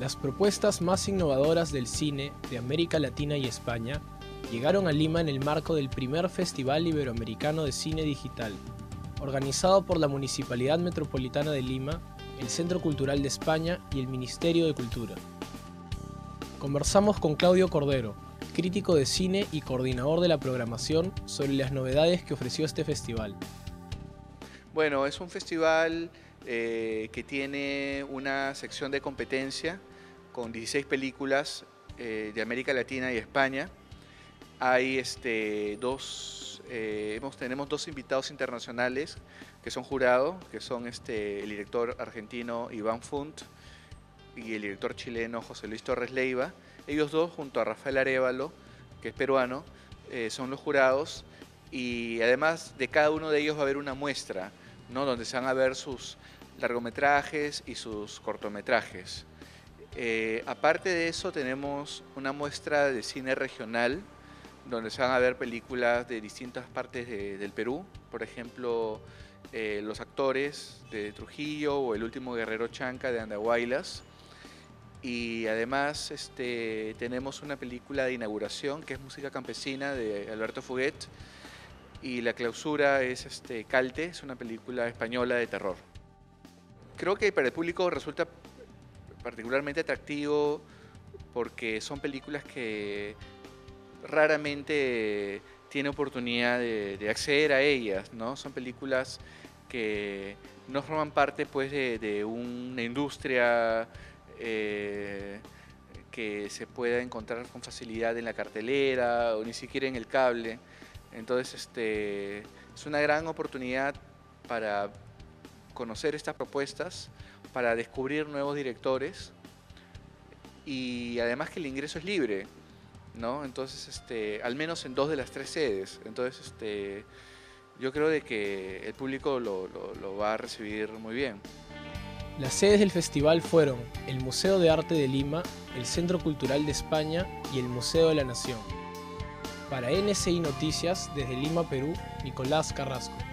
Las propuestas más innovadoras del cine de América Latina y España llegaron a Lima en el marco del primer Festival Iberoamericano de Cine Digital, organizado por la Municipalidad Metropolitana de Lima, el Centro Cultural de España y el Ministerio de Cultura. Conversamos con Claudio Cordero, crítico de cine y coordinador de la programación, sobre las novedades que ofreció este festival. Bueno, es un festival que tiene una sección de competencia con 16 películas de América Latina y España. Hay tenemos dos invitados internacionales que son jurados, que son el director argentino Iván Fund y el director chileno José Luis Torres Leiva. Ellos dos, junto a Rafael Arévalo, que es peruano, son los jurados, y además de cada uno de ellos va a haber una muestra, ¿no?, donde se van a ver sus largometrajes y sus cortometrajes. Aparte de eso, tenemos una muestra de cine regional, donde se van a ver películas de distintas partes del Perú, por ejemplo, Los Actores de Trujillo o El Último Guerrero Chanca de Andahuaylas. Y además tenemos una película de inauguración que es Música Campesina de Alberto Fuguet, y la clausura es Calte, es una película española de terror. Creo que para el público resulta particularmente atractivo porque son películas que raramente tiene oportunidad de acceder a ellas, ¿no? Son películas que no forman parte, pues, de una industria que se pueda encontrar con facilidad en la cartelera o ni siquiera en el cable. Entonces es una gran oportunidad para conocer estas propuestas, para descubrir nuevos directores, y además que el ingreso es libre, ¿no? Entonces al menos en dos de las tres sedes. Entonces yo creo de que el público lo va a recibir muy bien. Las sedes del festival fueron el Museo de Arte de Lima, el Centro Cultural de España y el Museo de la Nación. Para NCI Noticias, desde Lima, Perú, Nicolás Carrasco.